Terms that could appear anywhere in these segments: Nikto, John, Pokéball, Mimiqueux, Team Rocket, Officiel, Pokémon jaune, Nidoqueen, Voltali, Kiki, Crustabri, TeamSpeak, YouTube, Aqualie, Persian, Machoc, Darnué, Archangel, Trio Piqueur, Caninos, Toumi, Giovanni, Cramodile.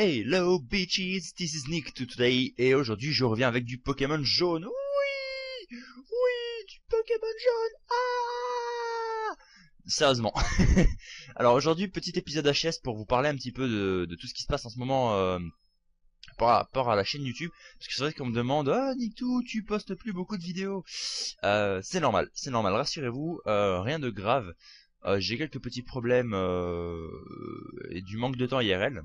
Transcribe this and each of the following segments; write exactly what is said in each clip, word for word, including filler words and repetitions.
Hello bitches, this is Nikto today, et aujourd'hui je reviens avec du Pokémon jaune. Oui, oui, du Pokémon jaune. Ah, sérieusement. Alors aujourd'hui, petit épisode H S pour vous parler un petit peu de, de tout ce qui se passe en ce moment euh, par rapport à la chaîne YouTube. Parce que c'est vrai qu'on me demande, ah Nikto, tu postes plus beaucoup de vidéos. Euh, c'est normal, c'est normal, rassurez-vous, euh, rien de grave. Euh, J'ai quelques petits problèmes euh, et du manque de temps I R L.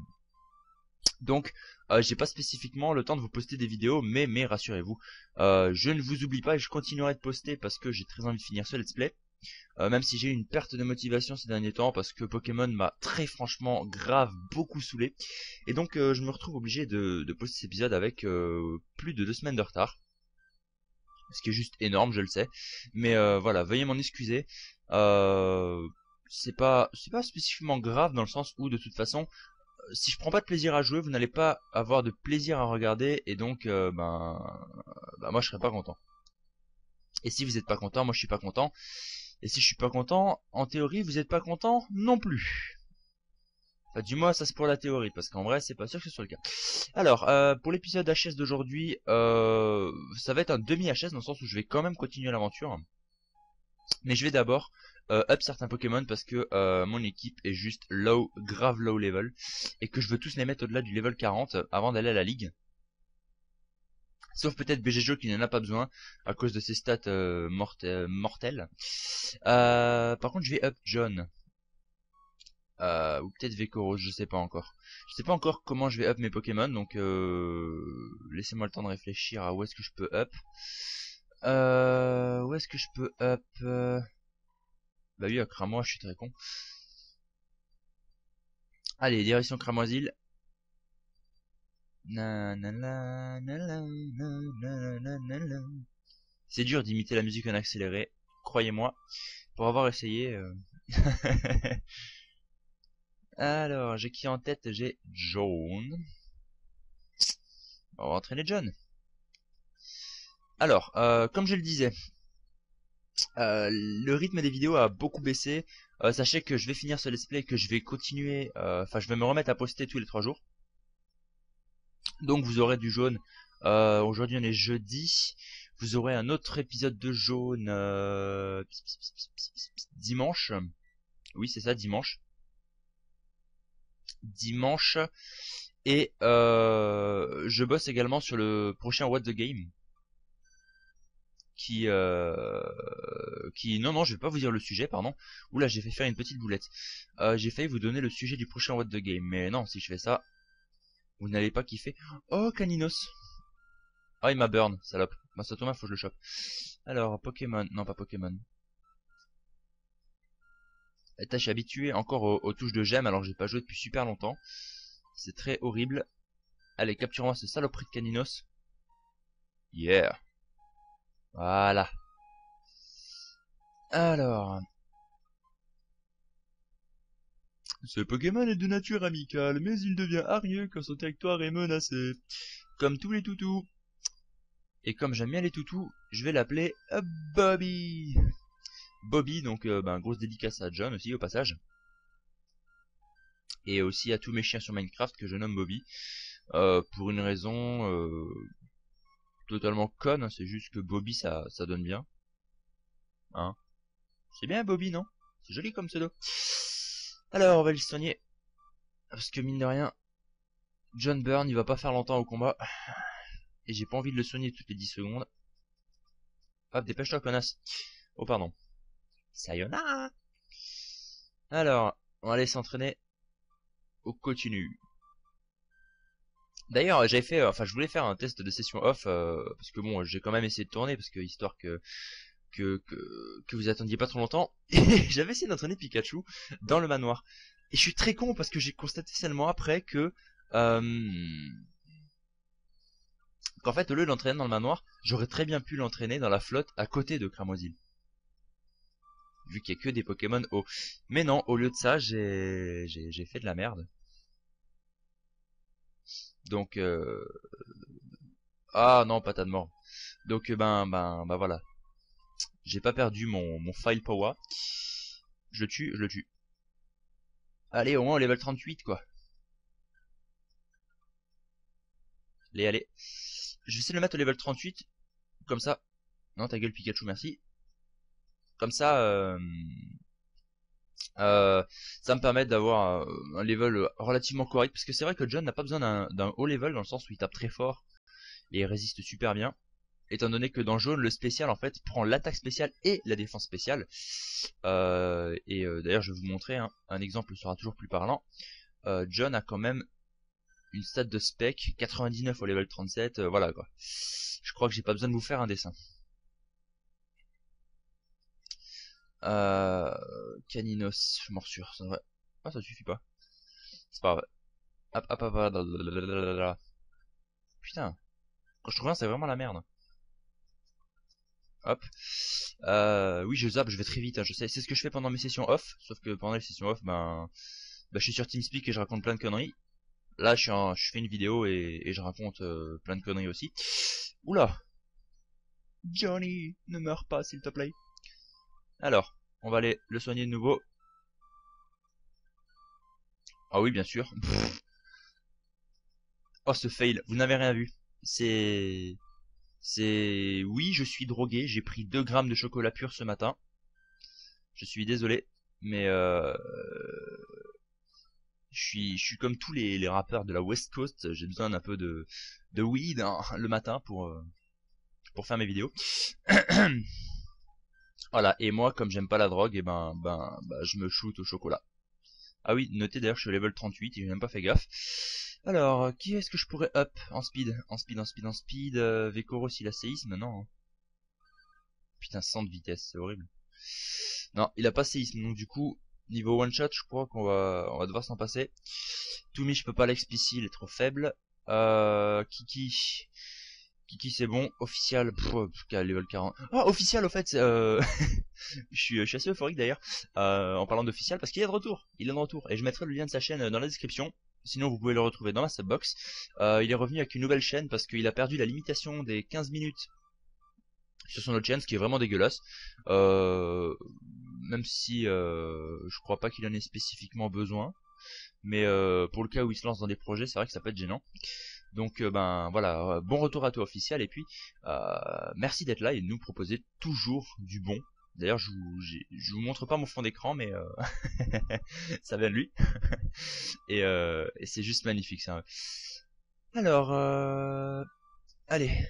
Donc euh, j'ai pas spécifiquement le temps de vous poster des vidéos, mais mais rassurez-vous, euh, je ne vous oublie pas et je continuerai de poster parce que j'ai très envie de finir ce let's play, euh, même si j'ai eu une perte de motivation ces derniers temps parce que Pokémon m'a très franchement grave beaucoup saoulé, et donc euh, je me retrouve obligé de, de poster cet épisode avec euh, plus de deux semaines de retard, ce qui est juste énorme, je le sais, mais euh, voilà, veuillez m'en excuser. euh, c'est pas c'est pas spécifiquement grave dans le sens où de toute façon, si je prends pas de plaisir à jouer, vous n'allez pas avoir de plaisir à regarder, et donc euh, ben, ben moi je serai pas content. Et si vous êtes pas content, moi je suis pas content. Et si je suis pas content, en théorie vous êtes pas content non plus. Enfin, du moins ça c'est pour la théorie, parce qu'en vrai c'est pas sûr que ce soit le cas. Alors euh, pour l'épisode H S d'aujourd'hui, euh, ça va être un demi-H S dans le sens où je vais quand même continuer l'aventure. Mais je vais d'abord euh, up certains Pokémon parce que euh, mon équipe est juste low, grave low level. Et que je veux tous les mettre au-delà du level quarante avant d'aller à la ligue. Sauf peut-être B G J O qui n'en a pas besoin à cause de ses stats euh, morte euh, mortelles. Euh, par contre je vais up John. Euh, ou peut-être Vékoro, je sais pas encore. Je sais pas encore comment je vais up mes Pokémon. Donc euh, laissez-moi le temps de réfléchir à où est-ce que je peux up. Euh, où est-ce que je peux up euh... Bah oui, à Cramois, je suis très con. Allez, direction Cramodile. C'est dur d'imiter la musique en accéléré, croyez-moi, pour avoir essayé. Euh... Alors, j'ai qui en tête? J'ai John. On va entraîner John. Alors, euh, comme je le disais, euh, le rythme des vidéos a beaucoup baissé. Euh, sachez que je vais finir ce let's play, que je vais continuer, enfin euh, je vais me remettre à poster tous les trois jours. Donc vous aurez du jaune, euh, aujourd'hui on est jeudi, vous aurez un autre épisode de jaune euh, dimanche. Oui c'est ça, dimanche. Dimanche. Et euh, je bosse également sur le prochain What the Game. Qui, euh, qui, non, non, je vais pas vous dire le sujet, pardon. Oula, j'ai fait faire une petite boulette. Euh, j'ai failli vous donner le sujet du prochain What the Game, mais non, si je fais ça, vous n'allez pas kiffer. Oh, Caninos. Oh, il m'a burn, salope. Bah, ça tombe, faut que je le chope. Alors, Pokémon, non, pas Pokémon. Je suis habitué encore aux, aux touches de gemme, alors que j'ai pas joué depuis super longtemps. C'est très horrible. Allez, capturons ce saloperie de Caninos. Yeah. Voilà. Alors. Ce Pokémon est de nature amicale, mais il devient hargneux quand son territoire est menacé. Comme tous les toutous. Et comme j'aime bien les toutous, je vais l'appeler Bobby. Bobby, donc euh, ben, grosse dédicace à John aussi au passage. Et aussi à tous mes chiens sur Minecraft que je nomme Bobby. Euh, pour une raison... Euh... totalement conne, c'est juste que Bobby ça, ça donne bien. Hein? C'est bien Bobby, non? C'est joli comme pseudo. Alors on va le soigner. Parce que mine de rien, John Byrne il va pas faire longtemps au combat. Et j'ai pas envie de le soigner toutes les dix secondes. Hop, dépêche-toi connasse. Oh pardon. Sayonara. Alors, on va aller s'entraîner au continu. D'ailleurs j'avais fait, euh, enfin je voulais faire un test de session off, euh, parce que bon j'ai quand même essayé de tourner, parce que histoire que que, que, que vous attendiez pas trop longtemps, j'avais essayé d'entraîner Pikachu dans le manoir. Et je suis très con parce que j'ai constaté seulement après que, euh, qu'en fait au lieu de l'entraîner dans le manoir, j'aurais très bien pu l'entraîner dans la flotte à côté de Cramodile. Vu qu'il n'y a que des Pokémon eau. Mais non, au lieu de ça j'ai j'ai fait de la merde. Donc euh... ah non, patate mort. Donc ben ben ben voilà. J'ai pas perdu mon, mon file power. Je le tue, je le tue. Allez, au moins on level trente-huit quoi. Allez, allez. Je vais essayer de le mettre au level trente-huit. Comme ça. Non, ta gueule, Pikachu, merci. Comme ça, euh, euh, ça me permet d'avoir un level relativement correct. Parce que c'est vrai que John n'a pas besoin d'un haut level, dans le sens où il tape très fort et il résiste super bien. Étant donné que dans jaune, le spécial, en fait, prend l'attaque spéciale et la défense spéciale. Euh, et euh, d'ailleurs, je vais vous montrer, hein, un exemple sera toujours plus parlant. Euh, John a quand même une stat de spec, quatre-vingt-dix-neuf au level trente-sept, euh, voilà quoi. Je crois que j'ai pas besoin de vous faire un dessin. Euh, Caninos, je m'en rassure, c'est vrai. Ah, ça suffit pas. C'est pas vrai. Hop, hop, hop, hop. Putain. Quand je trouve un, c'est vraiment la merde. Hop. Euh, oui, je zappe, je vais très vite, hein, je sais. C'est ce que je fais pendant mes sessions off. Sauf que pendant les sessions off, ben, ben je suis sur TeamSpeak et je raconte plein de conneries. Là, je, suis en, je fais une vidéo et, et je raconte euh, plein de conneries aussi. Oula. Johnny, ne meurs pas, s'il te plaît. Alors, on va aller le soigner de nouveau. Ah oui, bien sûr. Pff. Oh, ce fail, vous n'avez rien vu. C'est... C'est... Oui, je suis drogué, j'ai pris deux grammes de chocolat pur ce matin. Je suis désolé, mais... Euh... Je suis, je suis comme tous les, les rappeurs de la West Coast, j'ai besoin d'un peu de, de weed, hein, le matin pour, euh, pour faire mes vidéos. Voilà, et moi, comme j'aime pas la drogue, et ben, ben, ben je me shoot au chocolat. Ah oui, notez d'ailleurs, je suis au level trente-huit et j'ai même pas fait gaffe. Alors, qui est-ce que je pourrais up en speed, en speed, en speed, en speed, euh, Vékoro s'il a séisme, non. Putain, cent de vitesse, c'est horrible. Non, il a pas séisme, donc du coup... Niveau one shot, je crois qu'on va, on va devoir s'en passer. Toumi, je peux pas l'expliciter, il est trop faible. Euh, Kiki, Kiki, c'est bon. Officiel, level quarante. Ah, officiel, au fait, euh... je, suis, je suis assez euphorique d'ailleurs euh, en parlant d'officiel parce qu'il est de retour. Il est de retour et je mettrai le lien de sa chaîne dans la description. Sinon, vous pouvez le retrouver dans la subbox. Euh, il est revenu avec une nouvelle chaîne parce qu'il a perdu la limitation des quinze minutes. Sur son autre chaîne, ce qui est vraiment dégueulasse. Euh, même si euh, je crois pas qu'il en ait spécifiquement besoin. Mais euh, pour le cas où il se lance dans des projets, c'est vrai que ça peut être gênant. Donc euh, ben voilà, bon retour à toi officiel. Et puis euh, merci d'être là et de nous proposer toujours du bon. D'ailleurs, je vous, je vous montre pas mon fond d'écran, mais euh... ça vient de lui. Et, euh, et c'est juste magnifique ça. Alors, euh... allez,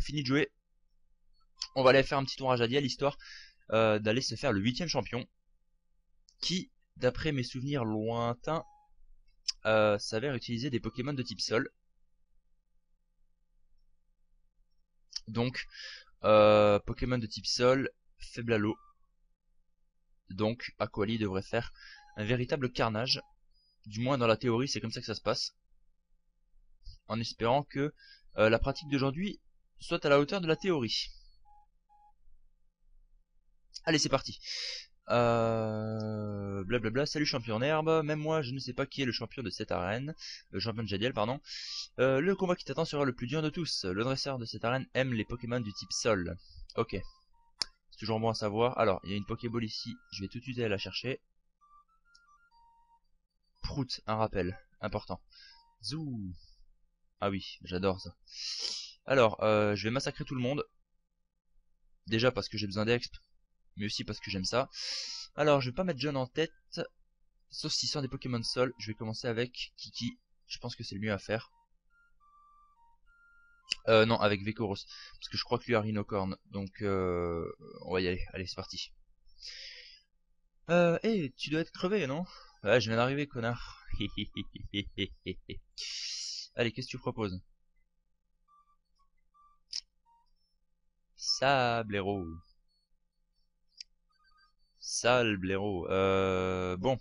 fini de jouer. On va aller faire un petit tour à Jadielle, histoire euh, d'aller se faire le huitième champion. Qui, d'après mes souvenirs lointains, euh, s'avère utiliser des Pokémon de type Sol. Donc, euh, Pokémon de type Sol, faible à l'eau. Donc, Aqualie devrait faire un véritable carnage. Du moins, dans la théorie, c'est comme ça que ça se passe. En espérant que euh, la pratique d'aujourd'hui soit à la hauteur de la théorie. Allez, c'est parti. Euh... Blablabla, salut champion en herbe. Même moi, je ne sais pas qui est le champion de cette arène. Le champion de Jadielle, pardon. Euh, le combat qui t'attend sera le plus dur de tous. Le dresseur de cette arène aime les Pokémon du type Sol. Ok. C'est toujours bon à savoir. Alors, il y a une Pokéball ici. Je vais tout de suite aller la chercher. Prout, un rappel. Important. Zou. Ah oui, j'adore ça. Alors, euh, je vais massacrer tout le monde. Déjà parce que j'ai besoin d'exp. Mais aussi parce que j'aime ça. Alors je vais pas mettre John en tête. Sauf s'il sort des Pokémon Sol. Je vais commencer avec Kiki. Je pense que c'est le mieux à faire. Euh non, avec Vékoro. Parce que je crois que lui a Rhinocorne. Donc euh, on va y aller. Allez, c'est parti. Euh, hey, tu dois être crevé, non? Ouais, je viens d'arriver, connard. Allez, qu'est-ce que tu proposes? Sablero. Sale blaireau. Euh, bon.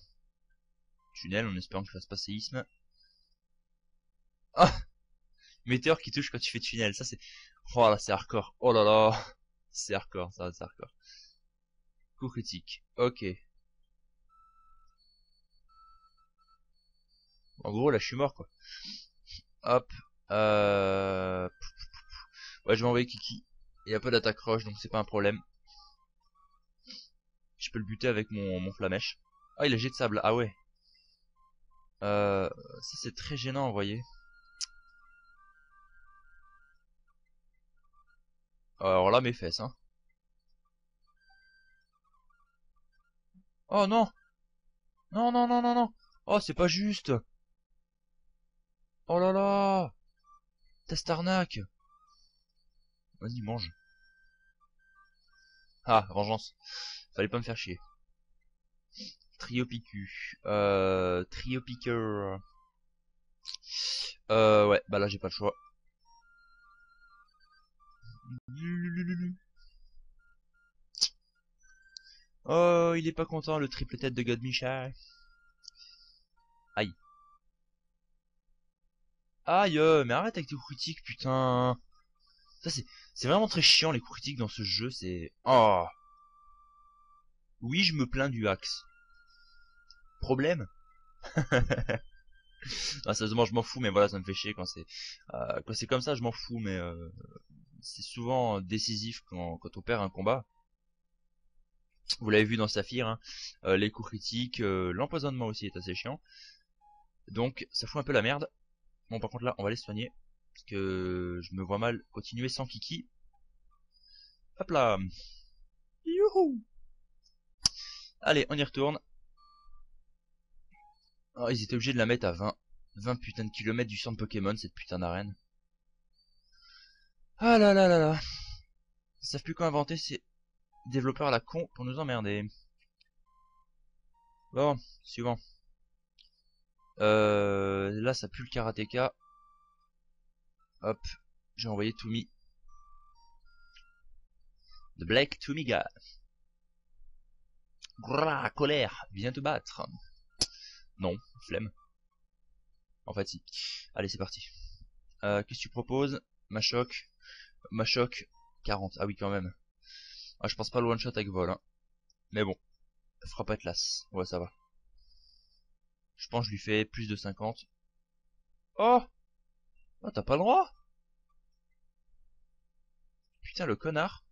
Tunnel, en espérant que je fasse pas séisme. Ah, météore qui touche quand tu fais tunnel. Ça c'est... Oh là, c'est hardcore. Oh là là. C'est hardcore, ça c'est hardcore. Coup critique. Ok. En gros, là je suis mort quoi. Hop. Euh... Ouais, je vais envoyer Kiki. Il y a pas d'attaque roche, donc c'est pas un problème. Je peux le buter avec mon, mon flamèche. Ah, il a jet de sable. Ah ouais. Euh, ça c'est très gênant, vous voyez. Alors là, mes fesses, hein. Oh non! Non, non, non, non, non! Oh, c'est pas juste! Oh là là! Testarnac! Vas-y, mange. Ah, vengeance. Fallait pas me faire chier. Trio Picu. Euh, Trio Piqueur. Euh, ouais, bah là, j'ai pas le choix. Oh, il est pas content, le triple tête de God Michel. Aïe. Aïe, mais arrête avec tes critiques, putain. Ça, c'est c'est vraiment très chiant, les critiques dans ce jeu, c'est... Oh. Oui, je me plains du axe. Problème. Non, sérieusement, je m'en fous, mais voilà, ça me fait chier quand c'est euh, quand c'est comme ça, je m'en fous, mais euh, c'est souvent décisif quand, quand on perd un combat. Vous l'avez vu dans Saphir, hein, euh, les coups critiques, euh, l'empoisonnement aussi est assez chiant. Donc ça fout un peu la merde. Bon, par contre là, on va les soigner, parce que je me vois mal continuer sans Kiki. Hop là. Youhou. Allez, on y retourne. Oh, ils étaient obligés de la mettre à vingt, vingt putains de kilomètres du centre Pokémon, cette putain d'arène. Ah là là là là. Ils savent plus quoi inventer ces développeurs à la con pour nous emmerder. Bon, suivant. Euh, là, ça pue le karatéka. Hop, j'ai envoyé Toumi. The Black Toumi gars. Grrrr, colère, viens te battre. Non, flemme. En fait, si. Allez, c'est parti. Euh, qu'est-ce que tu proposes? Machoc. Machoc. quarante. Ah oui, quand même. Ah, je pense pas le one-shot avec vol, hein. Mais bon. Frappe Atlas. Ouais, ça va. Je pense que je lui fais plus de cinquante. Oh! Oh, t'as pas le droit? Putain, le connard.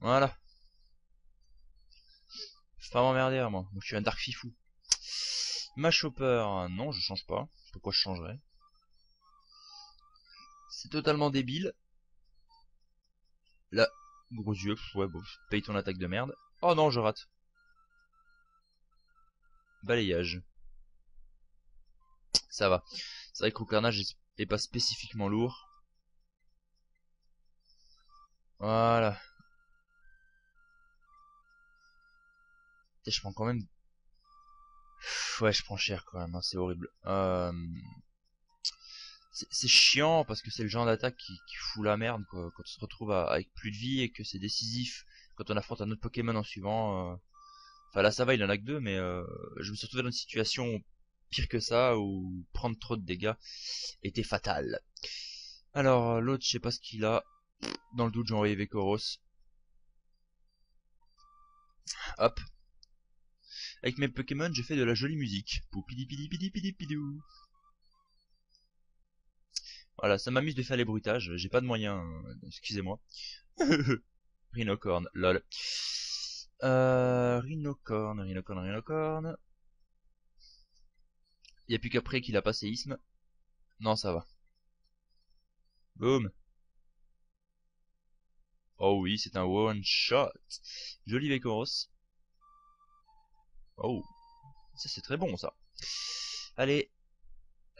Voilà. Je vais pas m'emmerder, moi. Donc, je suis un dark fifou. Machopeur, non, je change pas. Pourquoi je changerais? C'est totalement débile. Là, gros yeux, ouais, bon, paye ton attaque de merde. Oh non, je rate. Balayage. Ça va. C'est vrai que le carnage est pas spécifiquement lourd. Voilà. Et je prends quand même... Ouais, je prends cher quand même, hein, c'est horrible. Euh... C'est chiant parce que c'est le genre d'attaque qui, qui fout la merde, quoi. Quand on se retrouve à, avec plus de vie et que c'est décisif quand on affronte un autre Pokémon en suivant. Euh... Enfin là ça va, il en a que deux, mais euh... je me suis retrouvé dans une situation pire que ça où prendre trop de dégâts était fatal. Alors l'autre, je sais pas ce qu'il a. Dans le doute, j'ai envoyé Vékoro. Hop. Avec mes Pokémon, je fais de la jolie musique. Poupidi pidi pidi pidi pidou. Voilà, ça m'amuse de faire les bruitages. J'ai pas de moyens. Euh, Excusez-moi. Rhinocorne, lol. Euh, Rhinocorne, Rhinocorne, Rhinocorne. Y a plus qu'après qu'il a pas séisme. Non, ça va. Boum. Oh oui, c'est un one shot. Joli Vékoros. Oh, ça c'est très bon ça. Allez,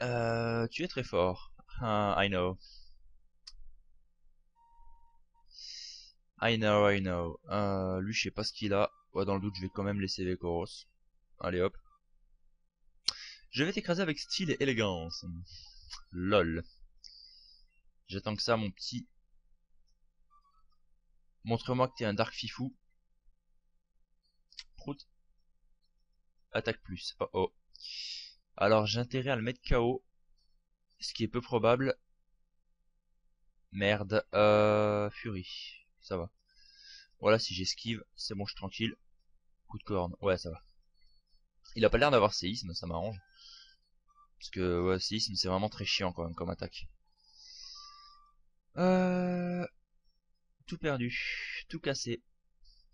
euh, tu es très fort. Uh, I know. I know, I know. Euh, lui, je sais pas ce qu'il a. Ouais, dans le doute, je vais quand même laisser Vékoros. Allez hop. Je vais t'écraser avec style et élégance. Lol. J'attends que ça, mon petit. Montre-moi que t'es un dark fifou. Prout. Attaque plus. Oh oh. Alors j'ai intérêt à le mettre K O. Ce qui est peu probable. Merde. Euh, Fury. Ça va. Voilà, si j'esquive, c'est bon, je suis tranquille. Coup de corne. Ouais, ça va. Il a pas l'air d'avoir séisme, ça m'arrange. Parce que ouais, séisme, c'est vraiment très chiant quand même comme attaque. Euh... Tout perdu. Tout cassé.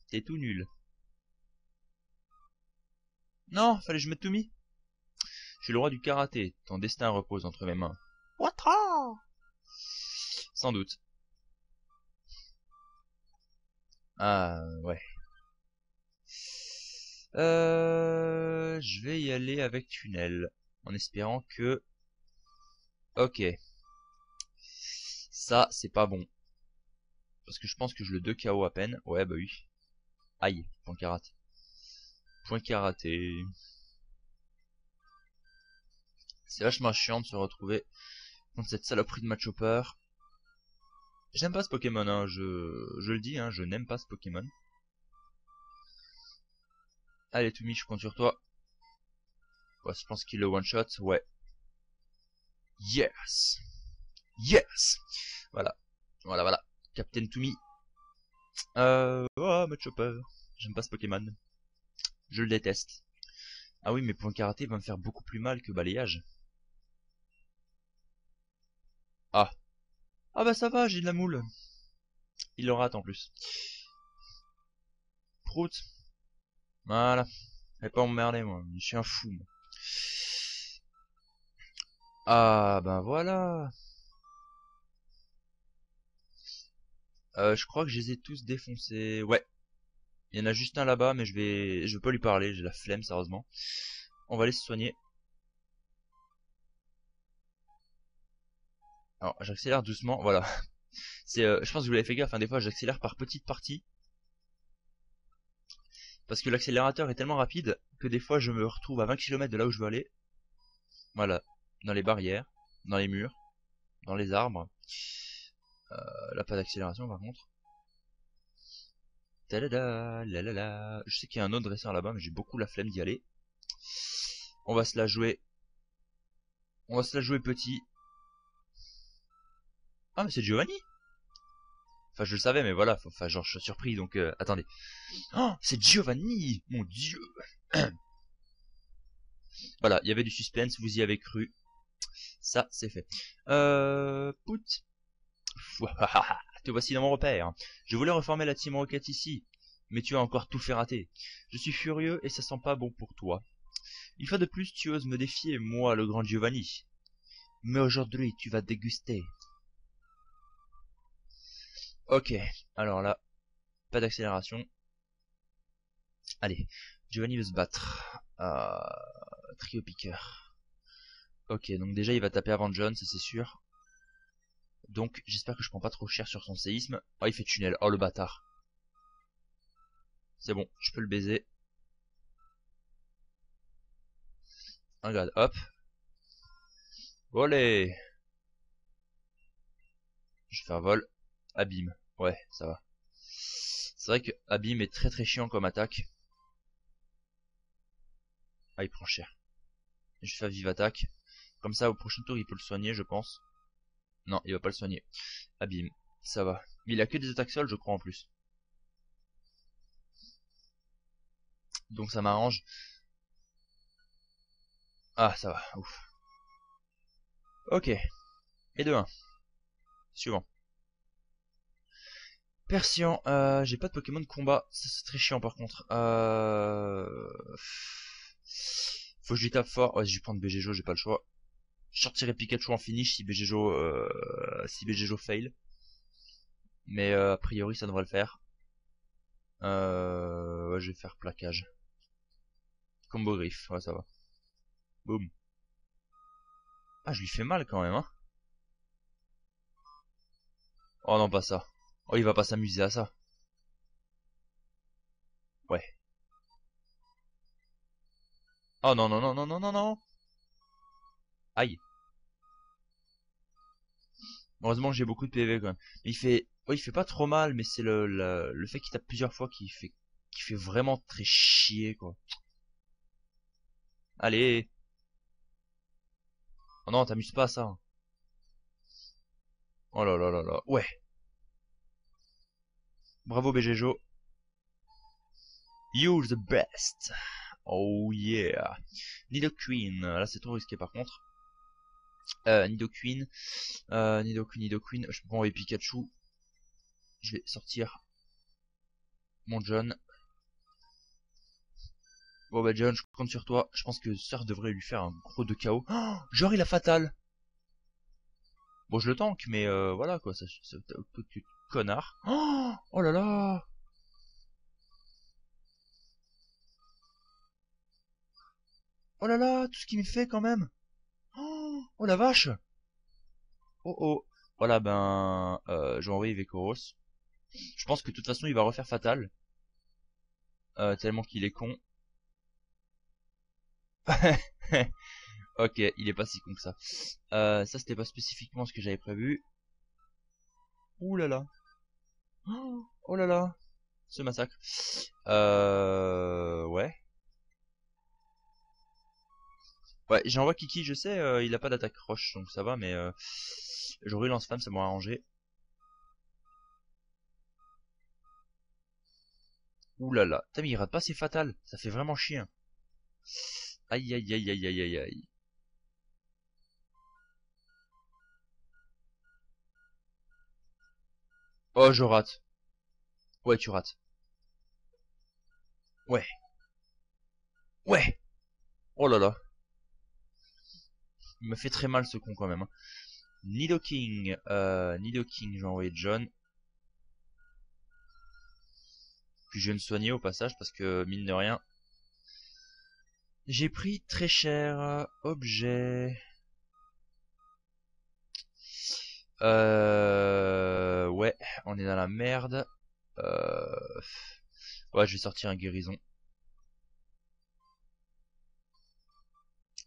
T'es tout nul. Non, fallait que je mette Toumi. Je suis le roi du karaté. Ton destin repose entre mes mains. Ouatra. Sans doute. Ah, ouais. Euh, je vais y aller avec tunnel, en espérant que... Ok. Ça, c'est pas bon. Parce que je pense que je le deux K O à peine. Ouais, bah oui. Aïe, point karaté. Point karaté. C'est vachement chiant de se retrouver contre cette saloperie de Machopeur. J'aime pas ce Pokémon, hein. je, je le dis, hein. Je n'aime pas ce Pokémon. Allez Toumi, je compte sur toi. Ouais, je pense qu'il le one-shot, ouais. Yes. Yes. Voilà, voilà, voilà. Captain Toumi. Euh... Oh, Machopeur. J'aime pas ce Pokémon. Je le déteste. Ah oui, mais point karaté va me faire beaucoup plus mal que balayage. Ah. Ah bah ça va, j'ai de la moule. Il le rate en plus. Prout. Voilà. J'ai pas emmerdé moi, je suis un fou. Moi. Ah ben voilà. Euh, je crois que je les ai tous défoncés. Ouais. Il y en a juste un là-bas, mais je vais je vais pas lui parler, j'ai la flemme sérieusement. On va aller se soigner. Alors, j'accélère doucement, voilà. C'est, euh, je pense que vous l'avez fait gaffe, hein, des fois j'accélère par petites parties. Parce que l'accélérateur est tellement rapide que des fois je me retrouve à vingt kilomètres de là où je veux aller. Voilà, dans les barrières, dans les murs, dans les arbres. Euh, là, pas d'accélération par contre. Tadada, lalala. Je sais qu'il y a un autre dresseur là-bas, mais j'ai beaucoup la flemme d'y aller. On va se la jouer. On va se la jouer petit. Ah mais c'est Giovanni. Enfin je le savais mais voilà, enfin genre je suis surpris donc euh, attendez. Oh c'est Giovanni. Mon dieu. Voilà, il y avait du suspense, vous y avez cru. Ça c'est fait. Euh... Pout. Te voici dans mon repère. Je voulais reformer la Team Rocket ici, mais tu as encore tout fait rater. Je suis furieux et ça sent pas bon pour toi. Une fois de plus tu oses me défier, moi le grand Giovanni. Mais aujourd'hui tu vas déguster. Ok, alors là, pas d'accélération. Allez, Giovanni veut se battre. Euh, Trio Piqueur. Ok, donc déjà il va taper avant John, ça c'est sûr. Donc j'espère que je prends pas trop cher sur son séisme. Oh, il fait tunnel, oh le bâtard. C'est bon, je peux le baiser. Regarde, hop. Volé. Je vais faire vol. Abîme, ouais ça va. C'est vrai que abîme est très très chiant comme attaque. Ah il prend cher. Je fais vive attaque. Comme ça au prochain tour il peut le soigner je pense. Non il va pas le soigner. Abîme, ça va. Mais il a que des attaques sol je crois en plus. Donc ça m'arrange. Ah ça va, ouf. Ok. Et de un. Suivant. Persian, euh, j'ai pas de Pokémon de combat, c'est très chiant par contre. Euh... Faut que je lui tape fort, ouais je vais prendre B G J O, j'ai pas le choix. Je sortirai Pikachu en finish si B G J O, euh... si B G J O fail. Mais euh, a priori ça devrait le faire. Euh... Ouais je vais faire plaquage. Combo griffe, ouais ça va. Boum. Ah je lui fais mal quand même hein. Oh non pas ça. Oh, il va pas s'amuser à ça. Ouais. Oh non, non, non, non, non, non, non. Aïe. Heureusement que j'ai beaucoup de P V quand même. Il fait, oh, il fait pas trop mal, mais c'est le, le, le fait qu'il tape plusieurs fois qui fait, qui fait vraiment très chier, quoi. Allez. Oh non, t'amuses pas à ça. Oh là là là là. Ouais. Bravo B G J O. You're the best. Oh yeah. Nidoqueen. Là c'est trop risqué par contre. Euh, Nidoqueen. Euh, Nidoqueen, Nidoqueen. Je peux envoyer Pikachu. Je vais sortir mon John. Bon bah John, je compte sur toi. Je pense que Surf devrait lui faire un gros deux K O. Oh, genre il a fatal. Bon je le tank mais euh, voilà quoi. Ça, ça, ça, connard. Oh, oh là là. Oh là là, tout ce qu'il me fait quand même. Oh, oh la vache. Oh oh. Voilà, ben... Euh, je vais envoyer Vékoros. Je pense que de toute façon, il va refaire Fatal. Euh, tellement qu'il est con. Ok, il est pas si con que ça. Euh, ça, c'était pas spécifiquement ce que j'avais prévu. Ouh là là. Oh là là. Ce massacre. Euh... Ouais. Ouais, j'envoie Kiki, je sais, euh, il a pas d'attaque roche, donc ça va, mais... Euh... J'aurais lance-flamme, ça m'aurait arrangé. Ouh là là. Putain, mais il rate pas, c'est fatal. Ça fait vraiment chien. Aïe, aïe, aïe, aïe, aïe, aïe, aïe. Oh, je rate. Ouais, tu rates. Ouais. Ouais. Oh là là. Il me fait très mal, ce con, quand même. Hein. Nidoking, euh, Nidoking, j'ai envoyé John. Puis je vais me soigner au passage parce que mine de rien, j'ai pris très cher. Objet. Euh, ouais, on est dans la merde. Euh, ouais, je vais sortir un guérison.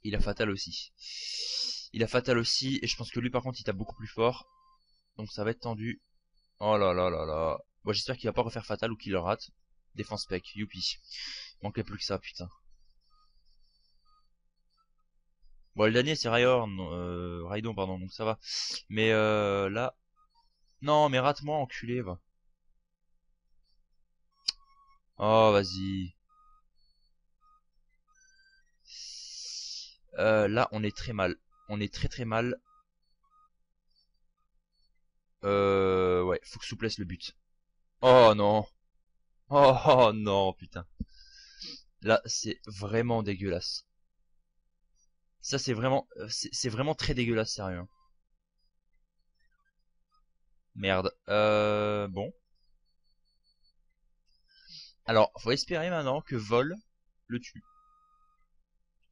Il a fatal aussi. Il a fatal aussi, et je pense que lui par contre il tape beaucoup plus fort. Donc ça va être tendu. Oh là là là là. Bon, j'espère qu'il va pas refaire fatal ou qu'il le rate. Défense spec, youpi. Manquait plus que ça, putain. Bon, le dernier c'est Rayorn, euh, Raidon, pardon, donc ça va. Mais euh, là... Non, mais rate-moi, enculé, va. Oh, vas-y. Euh, là, on est très mal. On est très très mal. Euh... Ouais, faut que souplesse le but. Oh non. Oh, oh non, putain. Là, c'est vraiment dégueulasse. Ça, c'est vraiment... C'est vraiment très dégueulasse, sérieux. Hein. Merde. Euh... Bon. Alors, faut espérer maintenant que Vol le tue.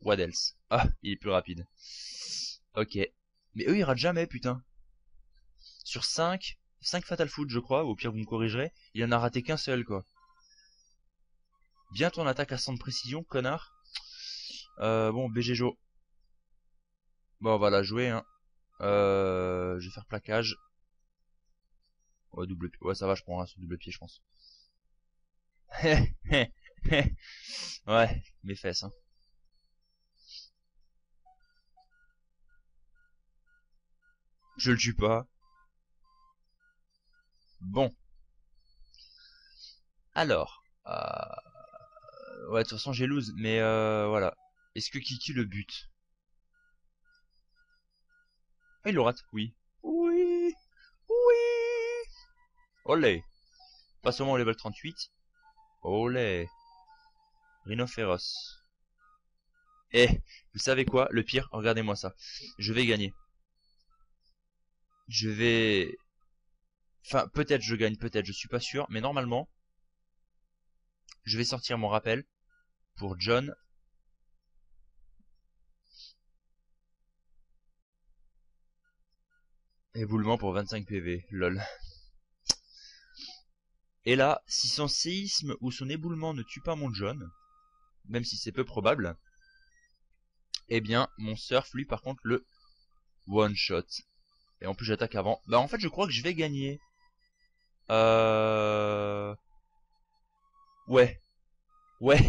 What else? Ah, il est plus rapide. Ok. Mais eux, ils ratent jamais, putain. Sur cinq, cinq Fatal Foot, je crois, au pire, vous me corrigerez, il en a raté qu'un seul, quoi. Bien ton attaque à cent de précision, connard. Euh, bon, B G J O. Bon, on va la jouer, hein. Euh, je vais faire plaquage. Ouais, double pied. Ouais, ça va, je prends un sur double pied, je pense. Ouais, mes fesses, hein. Je le tue pas. Bon. Alors. Euh... Ouais, de toute façon, j'ai lose. Mais euh, voilà. Est-ce que Kiki le bute? Ah, il le rate. Oui. Oui. Oui. Olé. Pas seulement au level trente-huit. Olé. Rhinoféros. Eh. Vous savez quoi? Le pire, regardez-moi ça. Je vais gagner. Je vais... Enfin, peut-être je gagne, peut-être, je suis pas sûr. Mais normalement, je vais sortir mon rappel pour John. Éboulement pour vingt-cinq P V, lol. Et là, si son séisme ou son éboulement ne tue pas mon John, même si c'est peu probable, eh bien, mon surf, lui, par contre, le one-shot. Et en plus j'attaque avant. Bah en fait je crois que je vais gagner. Euh... Ouais. Ouais.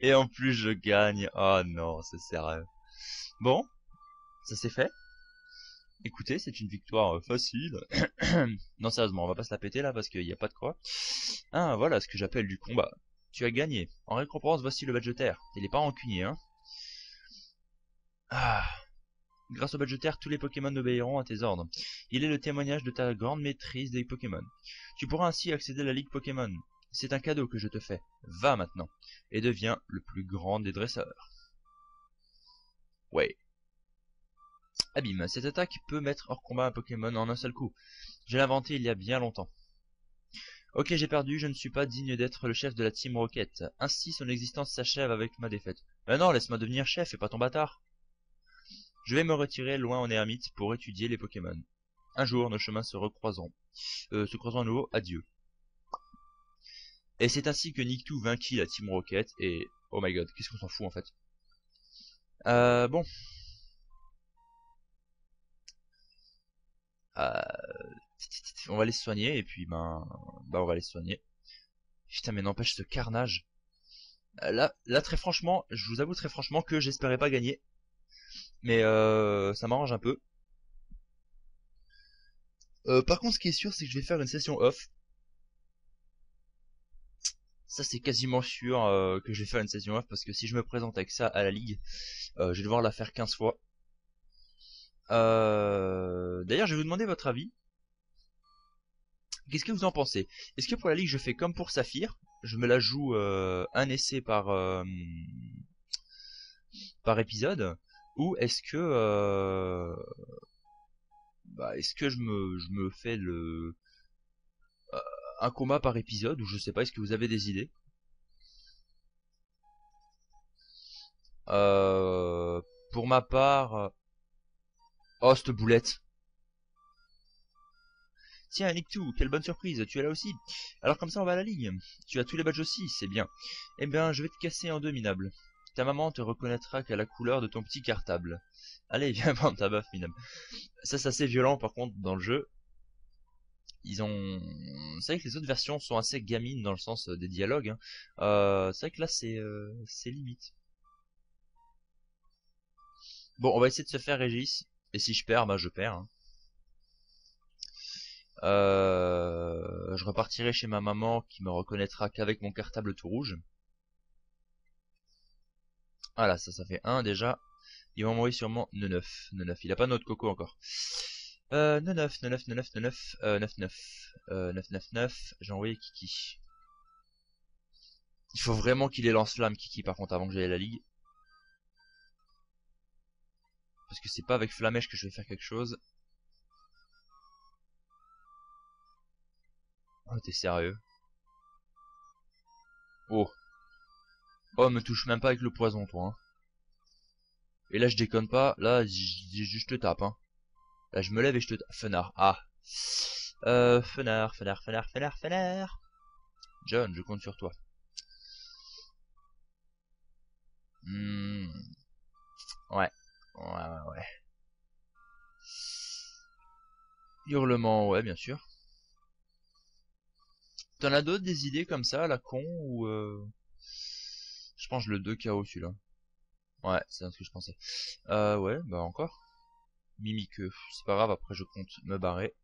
Et en plus je gagne. Oh non, c'est sérieux. Bon. Ça c'est fait. Écoutez, c'est une victoire facile. Non sérieusement, on va pas se la péter là parce qu'il n'y a pas de quoi. Ah voilà ce que j'appelle du combat. Tu as gagné. En récompense, voici le badge de terre. Il est pas rancunier, hein. Ah... Grâce au badge de terre, tous les Pokémon obéiront à tes ordres. Il est le témoignage de ta grande maîtrise des Pokémon. Tu pourras ainsi accéder à la Ligue Pokémon. C'est un cadeau que je te fais. Va maintenant. Et deviens le plus grand des dresseurs. Ouais. Abîme. Cette attaque peut mettre hors combat un Pokémon en un seul coup. Je l'ai inventé il y a bien longtemps. Ok, j'ai perdu. Je ne suis pas digne d'être le chef de la Team Rocket. Ainsi, son existence s'achève avec ma défaite. Ben non, laisse-moi devenir chef et pas ton bâtard. Je vais me retirer loin en ermite pour étudier les Pokémon. Un jour, nos chemins se recroiseront. Euh, se croiseront à nouveau, adieu. Et c'est ainsi que Nikto vainquit la Team Rocket et... Oh my god, qu'est-ce qu'on s'en fout en fait. Euh, bon. Euh... On va aller se soigner et puis ben... Ben on va aller se soigner. Putain mais n'empêche ce carnage. Là, là très franchement, je vous avoue très franchement que j'espérais pas gagner. Mais euh, ça m'arrange un peu. Euh, par contre ce qui est sûr c'est que je vais faire une session off. Ça c'est quasiment sûr euh, que je vais faire une session off. Parce que si je me présente avec ça à la ligue, euh, je vais devoir la faire quinze fois. euh, D'ailleurs je vais vous demander votre avis. Qu'est-ce que vous en pensez? Est-ce que pour la ligue je fais comme pour Saphir? Je me la joue euh, un essai par euh, par épisode. Ou est-ce que euh, bah, est-ce que je me je me fais le euh, un combat par épisode, ou je sais pas, est-ce que vous avez des idées? euh, Pour ma part, oh cette boulette. Tiens, Nikto, quelle bonne surprise, tu es là aussi. Alors comme ça on va à la ligne. Tu as tous les badges aussi, c'est bien. Eh bien, je vais te casser en deux, minable. Ta maman te reconnaîtra qu'à la couleur de ton petit cartable. Allez, viens prendre ta baffe, minable. Ça, c'est assez violent par contre dans le jeu. Ils ont... C'est vrai que les autres versions sont assez gamines dans le sens des dialogues. Hein. Euh, c'est vrai que là, c'est euh, c'est limite. Bon, on va essayer de se faire Régis. Et si je perds, bah je perds. Hein. Euh, je repartirai chez ma maman qui me reconnaîtra qu'avec mon cartable tout rouge. Voilà, ça, ça fait un déjà. Il va m'envoyer sûrement neuf neuf. Il a pas notre coco encore. Euh, neuf neuf neuf neuf neuf neuf neuf neuf neuf neuf. Euh, neuf neuf neuf. J'ai envoyé Kiki. Il faut vraiment qu'il ait lance-flamme Kiki par contre avant que j'aille à la ligue. Parce que c'est pas avec Flamèche que je vais faire quelque chose. Oh, t'es sérieux? Oh. Oh, me touche même pas avec le poison, toi. Hein. Et là, je déconne pas. Là, je te tape. Hein. Là, je me lève et je te tape. Fenard. Ah. Euh, Fenard, Fenard, Fenard, Fenard, Fenard. John, je compte sur toi. Mmh. Ouais. Ouais, ouais, ouais. Hurlement, ouais, bien sûr. T'en as d'autres des idées comme ça, la con, ou euh... je pense le deux K O celui-là. Ouais, c'est ce que je pensais. Euh, ouais, bah encore. Mimiqueux, c'est pas grave, après je compte me barrer.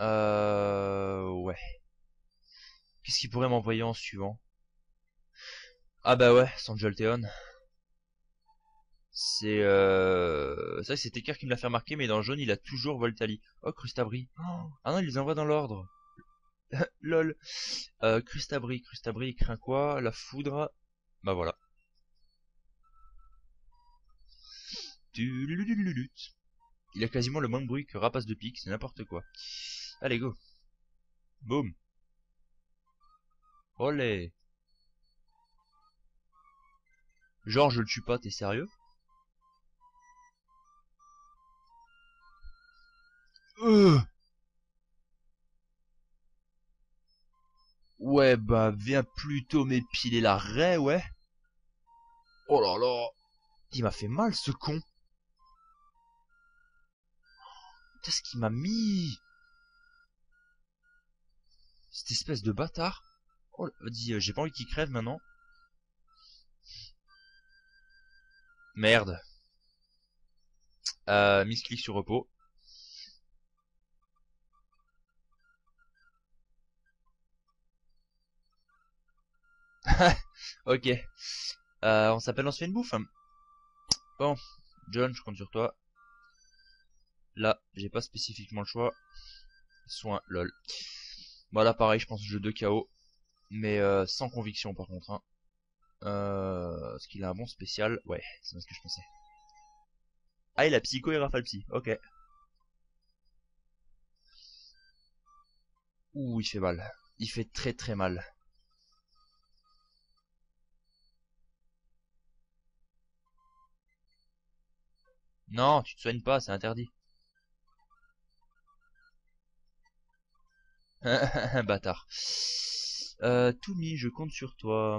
Euh, ouais. Qu'est-ce qu'il pourrait m'envoyer en suivant? Ah bah ouais, son Jolteon. C'est euh... c'est vrai que c'était Kerr qui me l'a fait remarquer, mais dans le jaune il a toujours Voltali. Oh, Crustabri. Oh. Ah non, il les envoie dans l'ordre. Lol. euh, Crustabri, Crustabri, il craint quoi? La foudre. Bah voilà. Il a quasiment le moins de bruit que Rapace de Pique, c'est n'importe quoi. Allez go. Boum. Olé. Genre je le tue pas, t'es sérieux? Euh Ouais, bah, viens plutôt m'épiler la raie, ouais. Oh là là. Il m'a fait mal, ce con. Qu'est-ce qu'il m'a mis? Cette espèce de bâtard. Oh, dis, euh, j'ai pas envie qu'il crève, maintenant. Merde. Euh, misclic sur repos. Ok. Euh, on s'appelle, on se fait une bouffe. Hein. Bon, John, je compte sur toi. Là, j'ai pas spécifiquement le choix. Soin, lol. Voilà, bon, pareil, je pense jeu de K O. Mais euh, sans conviction, par contre. Hein. Euh, Est-ce qu'il a un bon spécial? Ouais, c'est ce que je pensais. Ah, il a Psycho et Rafale Psy. Ok. Ouh, il fait mal. Il fait très très mal. Non, tu te soignes pas, c'est interdit. Un bâtard. Euh, Toumi, je compte sur toi.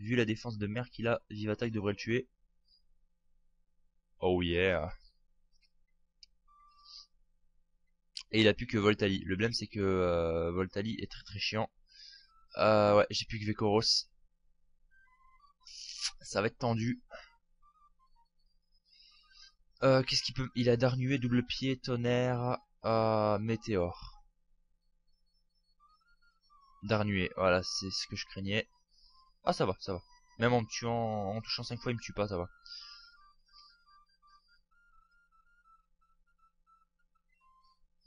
Vu la défense de mer qu'il a, vive attaque devrait le tuer. Oh yeah. Et il a plus que Voltali. Le blème c'est que euh, Voltali est très très chiant. Euh, ouais, j'ai plus que Vékoros. Ça va être tendu. Euh, Qu'est-ce qu'il peut... Il a Darnué, double pied, tonnerre, euh, météore. Darnué, voilà, c'est ce que je craignais. Ah, ça va, ça va. Même en me tuant, en touchant cinq fois, il me tue pas, ça va.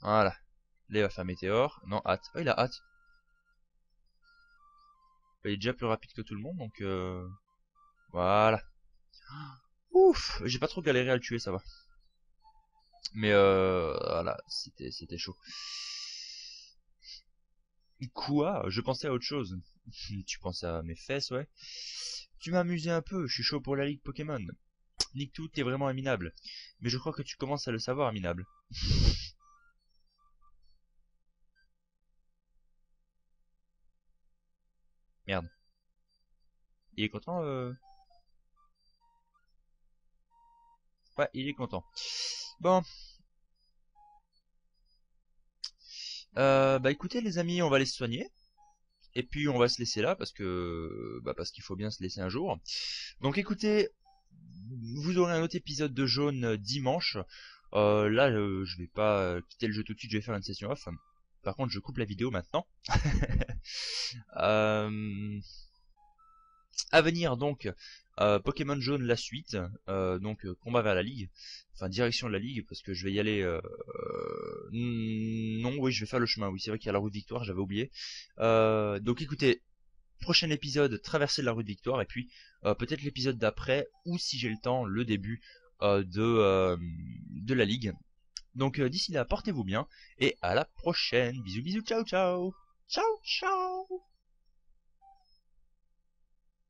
Voilà. Là, il va faire météore. Non, hâte. Oh, il a hâte. Il est déjà plus rapide que tout le monde, donc... Euh... Voilà. Ouf, j'ai pas trop galéré à le tuer, ça va. Mais euh... voilà, c'était c'était chaud. Quoi? Je pensais à autre chose. Tu penses à mes fesses, ouais. Tu m'as amusé un peu, je suis chaud pour la ligue Pokémon. Nikto, t'es vraiment minable. Mais je crois que tu commences à le savoir, minable. Merde. Il est content, euh... Ouais, il est content. Bon. Euh, bah écoutez les amis, on va les soigner. Et puis on va se laisser là parce que bah parce qu'il faut bien se laisser un jour. Donc écoutez, vous aurez un autre épisode de jaune dimanche. Euh, là euh, je vais pas quitter le jeu tout de suite, je vais faire une session off. Par contre je coupe la vidéo maintenant. euh... À venir donc euh, Pokémon jaune la suite, euh, donc combat vers la ligue, enfin direction de la ligue parce que je vais y aller, euh, euh, non oui je vais faire le chemin, oui c'est vrai qu'il y a la route de victoire, j'avais oublié, euh, donc écoutez, prochain épisode traverser de la route de victoire et puis euh, peut-être l'épisode d'après ou si j'ai le temps le début euh, de, euh, de la ligue, donc euh, d'ici là portez-vous bien et à la prochaine, bisous bisous, ciao ciao, ciao ciao.